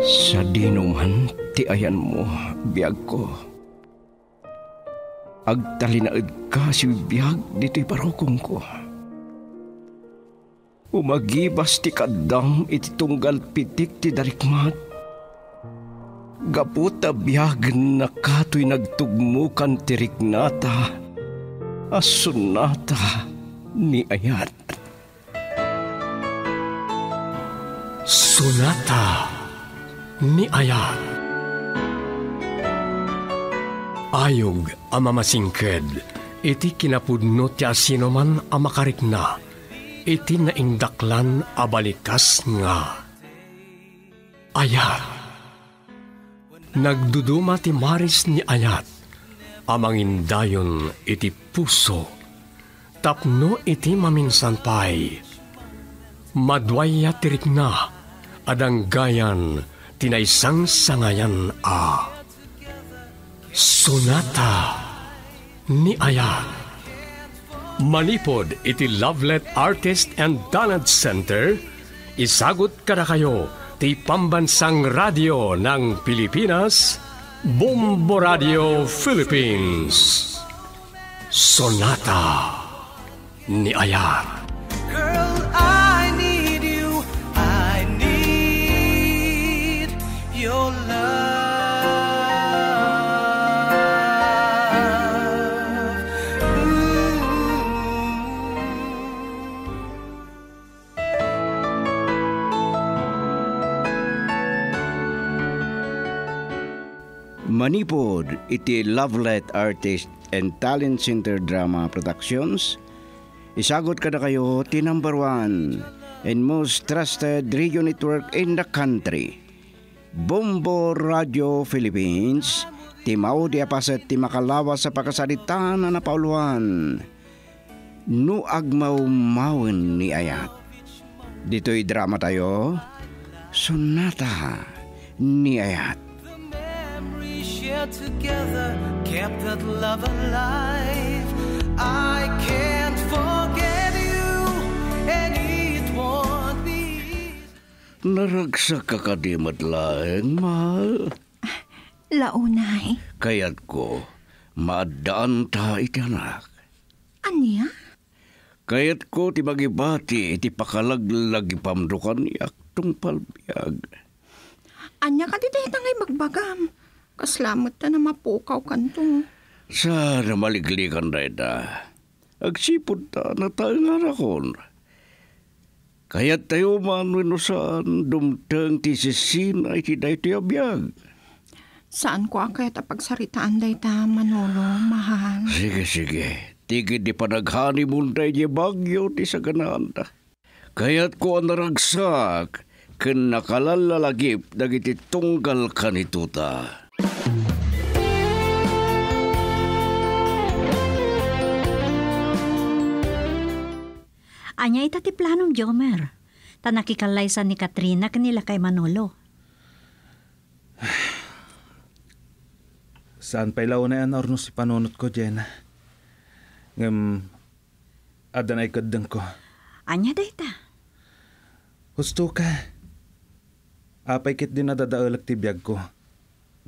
Sa dinuman ti ayan mo, biyag ko. Agtalinaid ka si biyag dito'y parokong ko. Umagibas ti kadam iti tunggal pitik ti darikmat. Gaputa biyag na kato'y nagtugmukan ti riknata, as Sonata ni Ayat. Sonata ni Ayat. Ayog ang mamasingked, iti kinapudno ti asinoman ang makarikna, iti naingdaklan a balikas nga. Ayat. Nagduduma ti maris ni Ayat, amangindayon iti puso, tapno iti maminsanpay. Madwaya ti rikna, adanggayan tinaisang sangayan a Sonata ni Ayat. Manipod iti Lovelet Artist and Donuts Center, isagot kada kayo ti Pambansang Radyo ng Pilipinas, Bombo Radyo Philippines. Sonata ni Ayat. Manipod iti Lovelet Artist and Talent Center Drama Productions, isagot kada kayo ti #1 and most trusted radio network in the country, Bombo Radyo Philippines. Ti mao di apaset ti makalawas sa pakasalita na napauluan. No agmaumawen ni Ayat. Dito'y drama tayo, Sonata ni Ayat. Together kept that love alive. I can't forget you, and it won't be easy. Naragsak ka kadimat laeng, mahal. Launay. Kaya't ko, maadaan ta iti anak. Anya? Kaya't ko, ti magibati, iti pakalaglag ipamdukan yak tung palbiag. Anya ka, tita ngay magbagam. Kaslamat na na mapukaw kanto. Sana maliglikan na ita. Agsipod ta na tayong harakon. Kaya't tayo manuinusan dumtang tisisin ay tiday tiyabiyag. Saan ko ang kaya't apagsaritaan day ta, Manolo, mahal? Sige, sige. Tigid di panaghani mong tayo niya bagyo di sa ganaan ta. Kaya't ko ang naragsak, ken nakalalalagip dagiti tunggal kanito ta. Anya ita ti planong Jomer, tanakikalaysan ni Katrina kanila kay Manolo. Saan pa ilaw na yan orno si panunot ko, Jenna? Adan ay kadang ko. Anya da ita? Husto ka. Apay kit din nadadaalag ti biyag ko.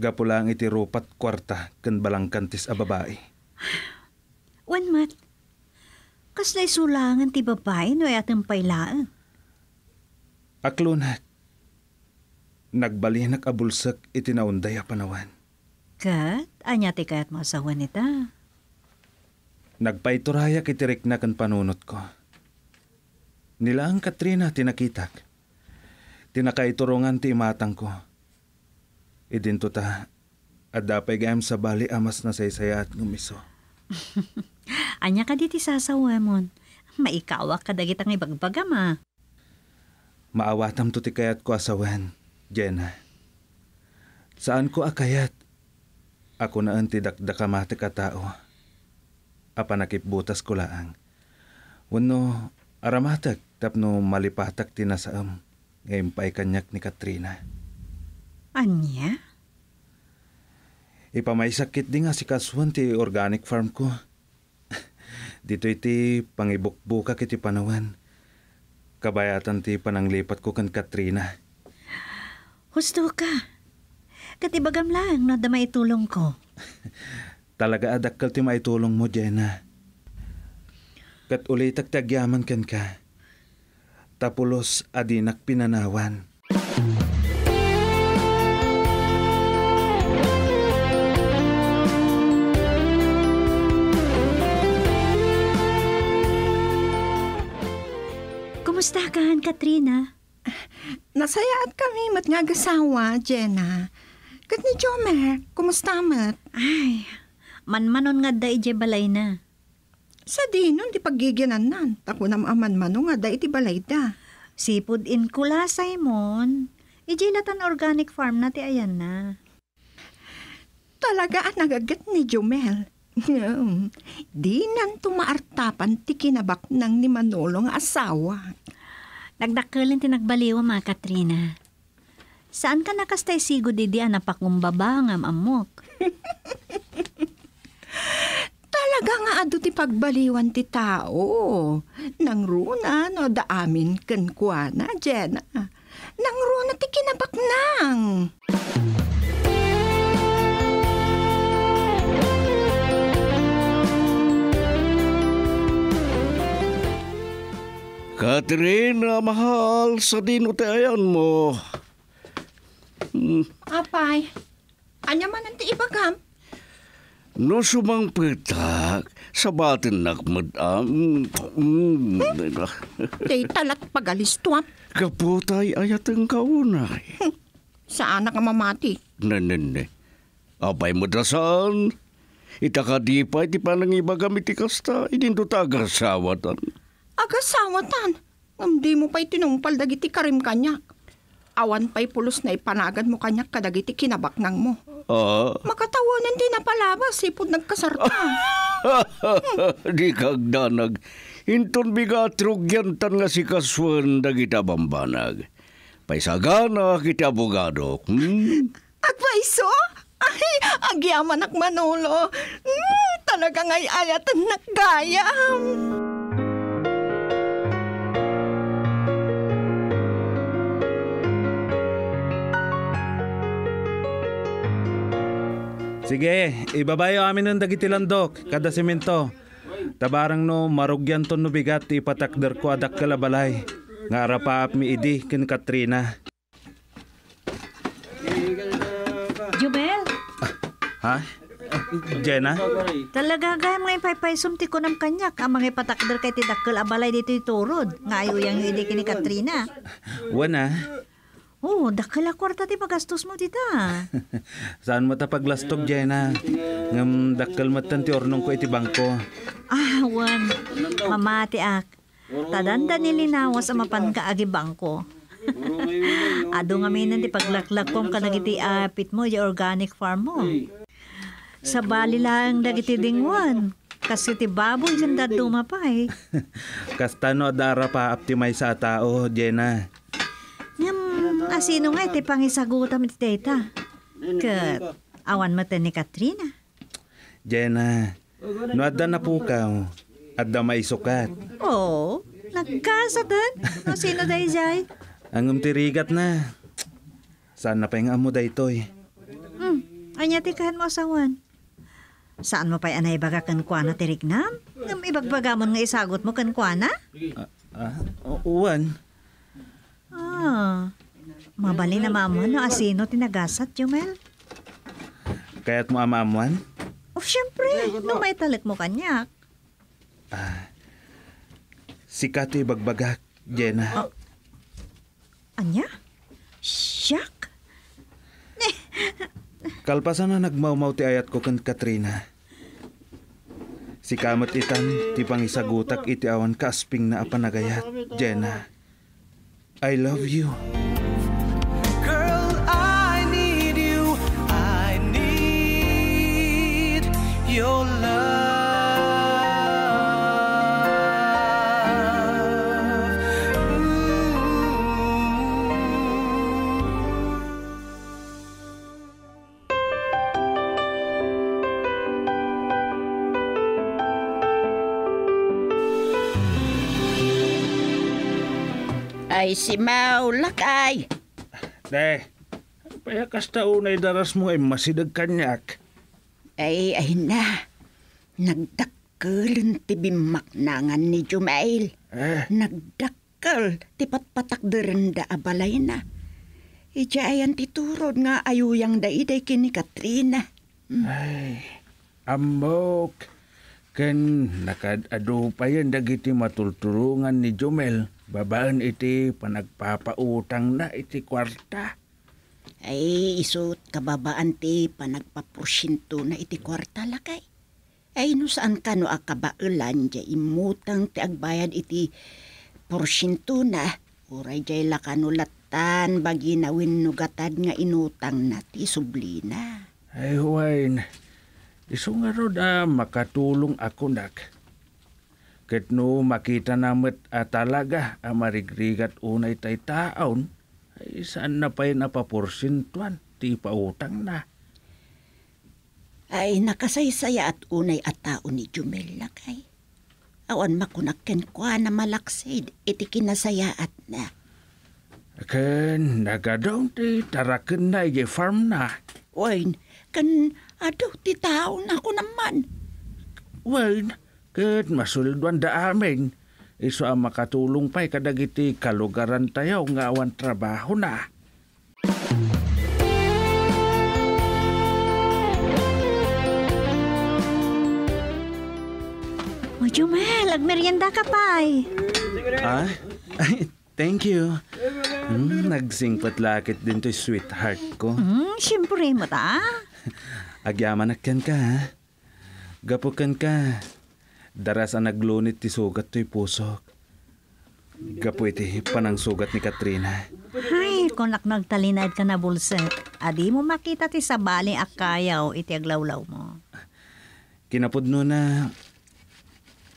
Gapulang iti ropat kwarta ken balangkantis a babae. Wanmat. Kaslay sulangan ti babae no ay atang pailaan. Aklunak. Nagbalinak abulsak iti naunday a panawan. Kat, anya ti kayat masawan ita. Nagpaiturayak iti rikna ken panunot ko. Nilaang Katrina tinakitak. Tinakaiturungan ti imatang ko. Idinto ta, at dapay gayam sa bali amas na saysaya at ngumiso. Anya ka diti sasawamon. Maikawak ka dagitang ibagbaga ma. Maawatam to ti kayat ko asawan, Jenna. Saan ko akayat? Ako naan ti dakdakamati ka tao. Apanakip butas ko laang. Wano aramatag tapno malipatak ti nasaam. Ngayon pa'y kanyak ni Katrina. Anya? Ipamaisakit din nga si Kaswan ti organic farm ko. Dito iti pangibukbuka kiti panawan. Kabayatan ti pananglipat ko kan Katrina. Husto ka. Katibagam lang na damay tulong ko. Talaga adakal ti maitulong mo, Jenna. Kat uli tagtagyaman kan ka. Tapulos adinak pinanawan. Kumusta kahan, Katrina? Nasayaan kami mat nga gasawa, Jenna. Kat ni Jomer, kumusta mat? Ay, manmanon nga da ije balay na. Sa di nun, di paggiginan nan. Tako na maamanmanon nga da iti balay da. Sipod in kula, Simon. Ije latan organic farm na ti ayan na. Talaga nagagat ni Jomel. Di nan tumaartapan ti kinabak ng ni Manolo nga asawa. Nagdakalin tinagbaliwa, ma, Katrina. Saan ka nakastay sigod di anapakumbaba ng amok? Talaga nga adu ti pagbaliwan ti tao. Nang runa no daamin kenkwana, Jenna. Nang runa ti kinabak nang. Katrina, mahal, sa dinutayan mo. Apay, anya man ang tiibagam? No sumang pitak, sa batin nakmadam. Tay talat pagalistuan. Kaputay ayat ang kaunay. Saan ka mamati? Nanene, apay madrasaan. Itakadipay ti panangibagam iti kasta, idinduta agasawatan. Agasawatan, ngamdi mo pa'y tinumpal dagiti karim kanyak. Awan pa'y pulos na ipanagad mo kanyak kadagiti kinabaknang mo. Makatawanan din na palabas, sipod nagkasarta. Di kagdanag, inton bigatrugyantan nga si kaswan dagita bambanag. Paisagana kita abogadok. Agpaiso? Ay, agyaman ak Manolo. Talagang ay ayatan nagkayam. Sige, ibabayo amin ng dagiti landok, kada simento. Tabarang no, marugyan ton no bigat, ipatakder ko adak kalabalay. Nga arapaap mi idi, kin Katrina. Jubel? Ha? Jenna? Talaga gaya mga ipaypaysum ti ko ng kanyak, ang mga ipatakder kay ti dakkel abalay dito iturod. Nga ayaw yung idi kin Katrina. Wana? Oh, dakala kwarta ti pagastos mo tita. Saan mo tapaglastog, Jenna? Ngam dakal matan ti ornong ko iti bangko. Ah, wan. Mamati ak. Tadanda nilinawas ang mapan ka agi bangko. Ado nga minan ti paglaklak kong kanagiti apit mo, ya organic farm mo. Sa bali lang dagiti dingwan. Kasi ti baboy yung daduma pa eh. Kastano dara pa aptimay sa tao, Jenna. Asino nga iti pangisagutam iti teta. Kat awan matan ni Katrina. Jenna, no adda na pukaw, adda maisukat. Oo, nagkasatan. Asino dahi jay? Ang umtirigat na. Saan na pahinga mo dahi toy? Anya tikahan mo asawan. Saan mo pa'y anay baga kankwana tirignam? Ngam ibagbagamon nga isagot mo kankwana? Uwan. Ah, mabali na mamuan no asino tinagasat, Jomel. Kaya't mo amamuan? Oh, syempre. No, may talit mo kanyak. Ah, si Kato'y bagbagak, Jenna. Oh. Anya? Syak? Kalpasan na nagmaumaw ti ayat ko kan Katrina. Si kamot itan, ti pangisagutak iti awan kasping na apanagayat, Jenna. I love you. Your love. Ay si Maulak ay. De, Payakas taon ay daras mo ay masidag kanyak. Ay na. Nagdakkel ti bimaknangan ni Jumail. Nagdakkel ti patpatak derenda abalay na. Ija ayan titurod nga ayuyang daiday kini Katrina. Ay, ambok. Ken nakadado pa yan dagiti matulturungan ni Jumel. Babaan iti panagpapautang na iti kwarta. Ay, isot kababaan ti panagpaporsyento na iti kwarta lakay. Ay, no saan ka no akabailan jay imutang ti agbayad iti porsyento na. Uray jay lakanulatan bagi nawin nugatad nga inutang na ti sublina. Ay, huwain. Isungarod makatulong ako nak. Ket no makita namet talaga amarigrigat unay tay taon, ay saan na pa'y napaporsintuan ti pautang na. Ay, nakasaysaya at unay at tao ni Jumel lakay. Awan makunakken kwa na malaksid, iti kinasayaat na. Ken, nagadong ti taraken na iti farm na. Wain, ken, adaw ti tao na ako naman. Wain, ken, masulduan da amin. Iso ang makatulong pa'y kadagiti kalugaran tayo nga awan trabaho na. Jumel, agmerienda ka pa eh. Ah? Ay, thank you. Nagsingpat lakit din to'y sweetheart ko. Siyempre mo ta. Agyaman akyan ka ha. Gapukan ka. Daras ang naglunit ti sugat to'y pusok. Gapu iti panang sugat ni Katrina. Ay, kung naknagtalinad ka na bulset, adi mo makita ti sabali akayaw iti aglawlaw mo. Kinapudno na...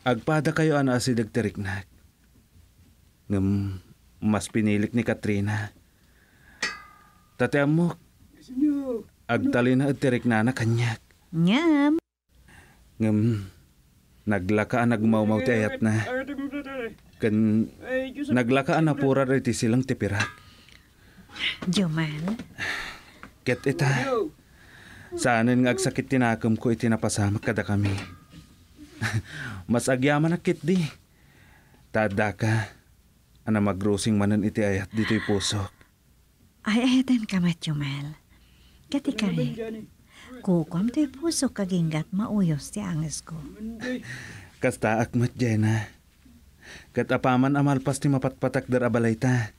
Agpada kayo ano si Dagteriknak. Mas pinilik ni Katrina. Tateam mo, agtalina at Teriknana kanyak. Ngam. Naglakaan nagmaumaw ti ayat na. Kan, naglakaan na pura riti silang tipirak. Juman. Ket ita. Saanin nga agsakit tinakam ko itinapasamak kada kami. Mas agyaman na kit di. Tadaka. Ana magrosing manan iti ayat dito'y pusok. Ay ayatan ka matyumel. Kati ka rin. Kukwam to'y pusok kaginggat mauyos ti anges ko. Kasta akmat Jena. Katapaman amalpas ti mapatpatak dar abalayta.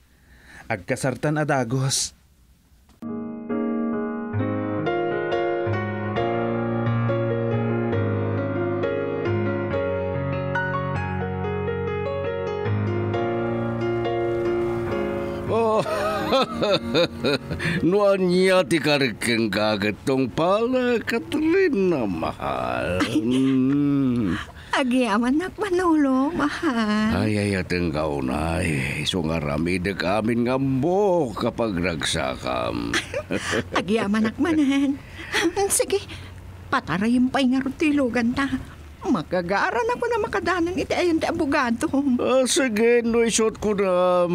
Agkasartan adagos. Nuan niya ti karikeng gagatong pala, Katrina, mahal. Agyaman na panulo, mahal. Ay, atenggaw na. Sungarami de kamin ngambo kapag nagsakam. Agyaman na manan. Sige, patarayin pa'y nga rutilogan ta. Makagaran ako na makadanan iti ayan ti abogado. Sige, no isot ko na.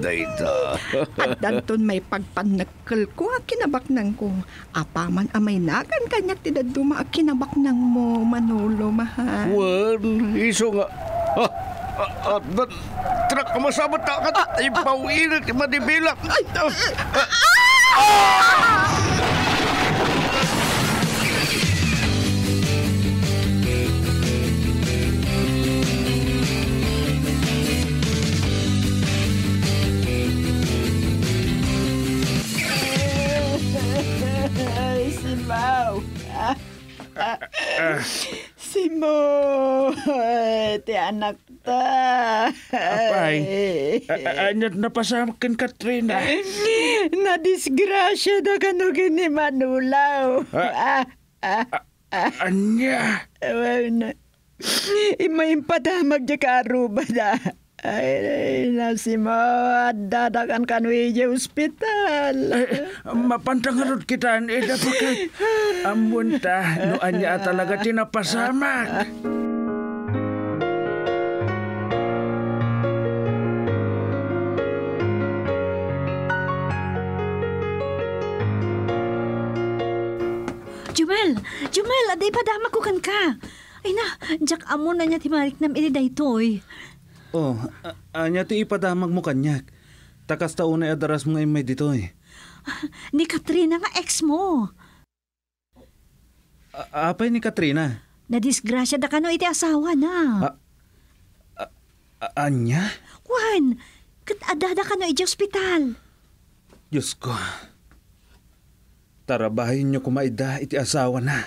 Dayta. At danton may pagpanakkel ko a kinabaknang ko. Apaman amay nagan kanyak ti daduma a kinabaknang mo, Manolo, mahal. Wen, iso nga. At dan, trak masabat ka kat ipawilit, madibilak. Si Mo, ti anak ta. Apay, anyat napasamakin Katrina. Nadisgrasya na kanugin ni Manulaw. Anya? Imayimpatamag di ka aruba na. Ay, si Mo, dadakan kanwi di ospital. Mapantangarod kita, edapakit. Ambon ta, noan niya talaga tinapasamak. Jumel, aday padama ko kan ka. Ay na, jak amon na niya timarik nam ili daytoy. Oh, anya ti ipadamag mo kanyak. Takas taon ay adaras mo ngayon may ditoy. Ni Katrina nga ex mo. Apay ni Katrina? Nadisgrasya da ka no iti asawa na. Anya? Juan, katadada ka no iti ospital. Diyos ko. Tarabahin niyo kumaida iti asawa na.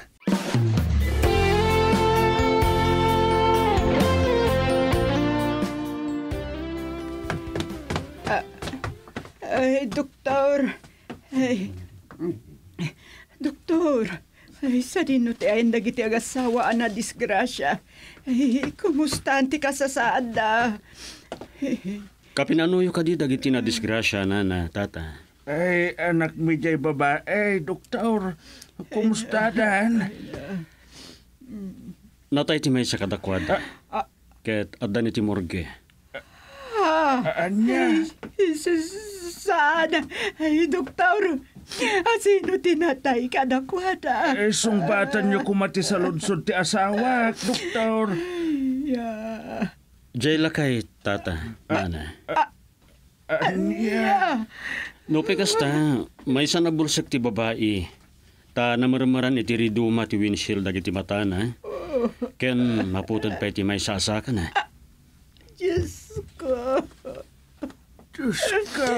Ay, doktor. Ay, doktor. Ay, sa dino ti ay nagiti agasawa na disgrasya. Ay, kumustanti ka sa saad da. Kapinanuyo ka di dagiti na disgrasya, nana, tata. Ay, anak mijay babae. Ay, doktor. Kumustadan? Natay ti may sa kadakwad. Ket adda ni ti morgue. Anya? Saan? Ay, doktor. Asino tinatay ka na kwada? Eh, sumbatan niyo kumati sa lunsod ti asawa, doktor. Yeah. Jay lakay, tata, nana. Anya? Nopekas ta, may isa na bulsek ti babae. Ta namaramaran iti riduma ti windshield dagiti mata na. Ken maputod pa iti may sasaka na. Diyos ko. Diyos ko.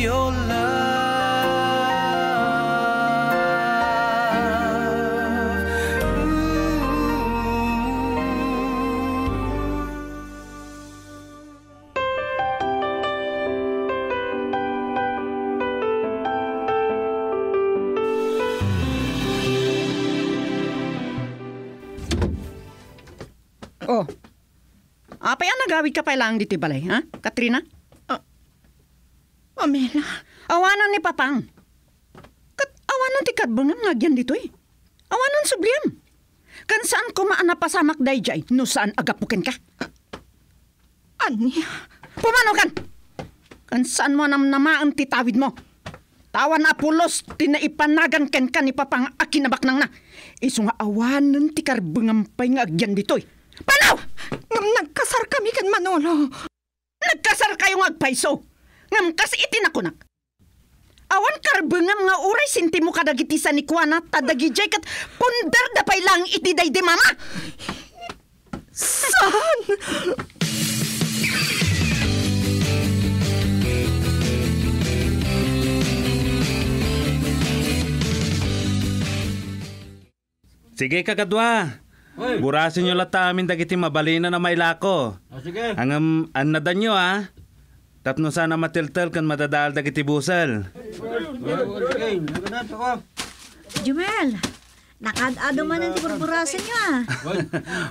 Your love. Oh. Apa yan nagawid ka pa lang dito balay, ha? Katrina? Pamela, awanan ni Papang. Kat awanan ti kadbungan ngagyan dito eh. Awanan subliyam. Kan saan kumaana pasamak dayjay, no saan agapukin ka? Anya? Pumano kan? Kan saan mo namnamaan ti tawid mo? Tawan apulos, tinaipanagan ken ka ni Papang akinabaknang na. Iso nga awanan ti kadbungan pa'y ngagyan dito eh. Panaw! Nagkasar kami kan Manolo. Nagkasar kayong agpaiso. Ngam kasi itinakunak. Awan karbengam nga uray sinti mo kadagiti sa nikwana tadagijay kat pundar da pay lang iti daydi mama. Saan? Sige kakadwa. Burasin nyo lata amin dagiti mabalina na mailako. Sige. Ang anadan nyo ha. Tapno sana matiltal kan madadaal dagiti busal. Jumel, nakadado man ang tiburburasin nyo ah.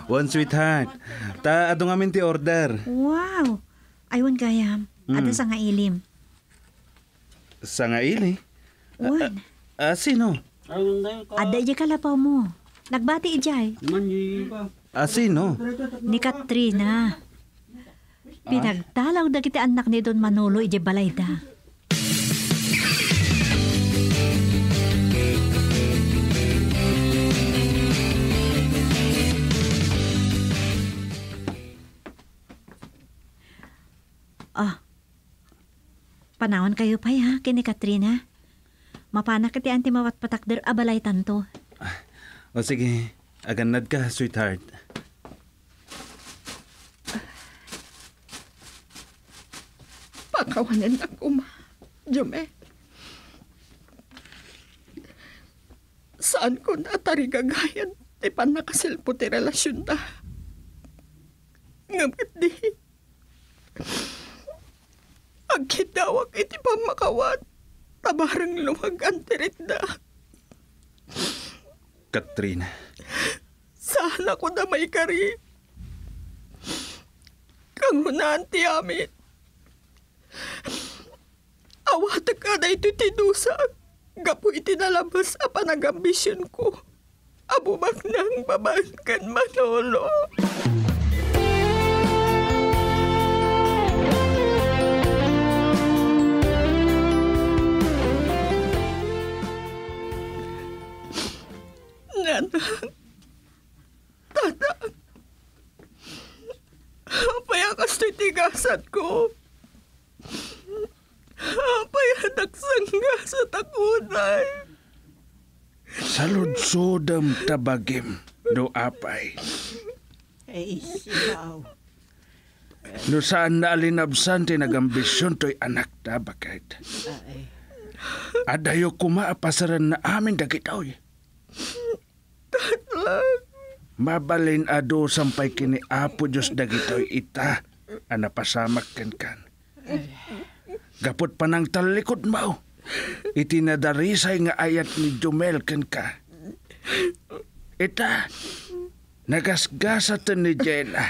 One sweetheart. Taado nga min ti order. Wow. Aywan gayam. Ada sa nga ilim. Sa nga ili? One. Sino? Ada iya kalapaw mo. Nagbati ijay. Sino? Ni Katrina. Pinagtalaw dagiti anak ni Don Manolo ije balayda. Ah. Panawan kayo pa ha, kini Katrina. Mapana kiti anti mawat patakder abalay tanto. O sige, agannad ka, sweetheart. Kawanan ako, ma. Jome. Saan ko natarigagayan di pa nakasilpo ti relasyon na? Ngamit di. Agkidawag iti pa makawat. Tabarang lumagan tirit na. Katrina. Saan ako na may kari? Kangunaan ti amit. Awata ka na ito tinusa. Gapo itinalabas a panagambisyon ko. Abubak ng babaeng kan Manolo. Tata, payakas to'y tigasan ko. Payadaksangga sa takunay. Saludsodam tabagim do apay. Ay, siyaw. No saan na alinabsan tinagambisyon to'y anak tabakit. Ay. Adayo kumaapasaran na amin dagitaw eh. Tatlang. Mabalin ado sampay kini Apo Diyos dagitoy ita ana pasamak kan. Gapot pa ng talikod mao. Itinadarisay nga ayat ni Jumel kan ka. Ita, nagasgasatan ni Jena.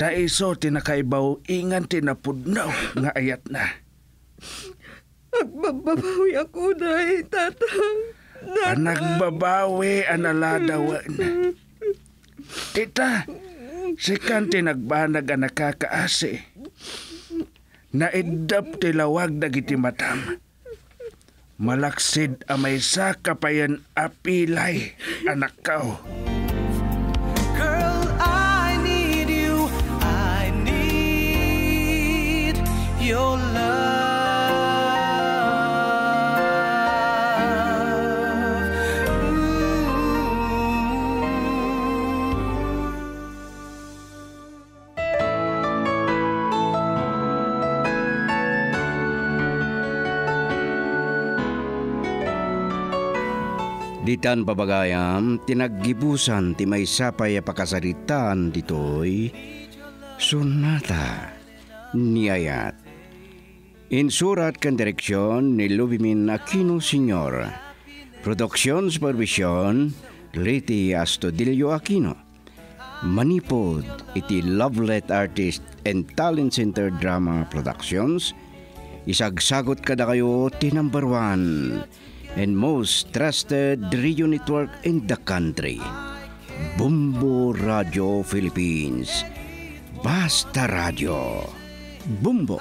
Taiso tinakaibaw ingan tinapudnaw nga ayat na. Nagbabawi ako na eh, tatang. Nagbabawi analadawan. Tita, si Kanti nagbanag ang nakakaasi. Naidap tilawag nagitimatam. Malaksid ang may sakapayan apilay, anak kao. Girl, I need you. I need your love. Ditan pabagayam, tinaggibusan ti maysa pay pakasaritaan ditoy, Sonata ni Ayat. Insurat kan direksyon ni Lubimin Aquino Sr. Produksyon supervision, Liti Astudillo Aquino. Manipod iti Lovelet Artist and Talent Center Drama Productions. Isagsagot kada kayo ti number 1. And most trusted radio network in the country, Bombo Radyo Philippines. Basta Radio Bombo.